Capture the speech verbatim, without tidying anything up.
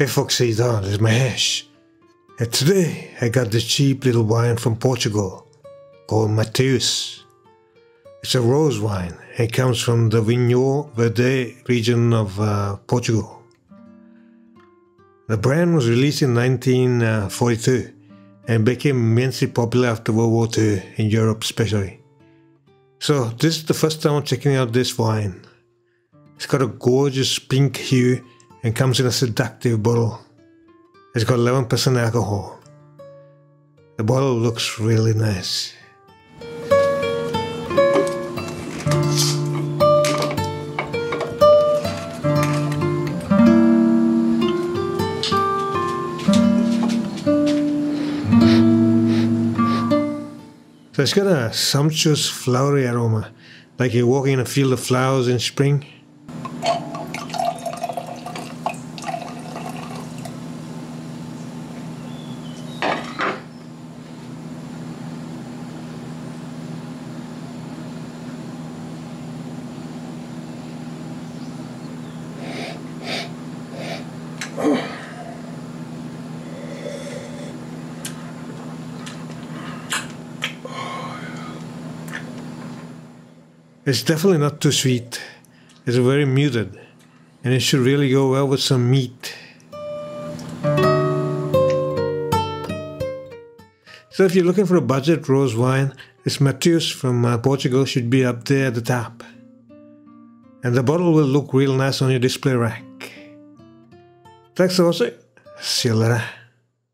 Hey Foxy, Don, it's Mahesh. And today I got this cheap little wine from Portugal called Mateus. It's a rose wine. It comes from the Vinho Verde region of uh, Portugal. The brand was released in nineteen forty-two and became immensely popular after World War Two in Europe especially. So this is the first time I'm checking out this wine. It's got a gorgeous pink hue and comes in a seductive bottle. It's got eleven percent alcohol. The bottle looks really nice. So it's got a sumptuous flowery aroma, like you're walking in a field of flowers in spring. It's definitely not too sweet. It's very muted, and it should really go well with some meat. So if you're looking for a budget rose wine, this Mateus from uh, Portugal should be up there at the top. And the bottle will look real nice on your display rack. Thanks for watching. See you later.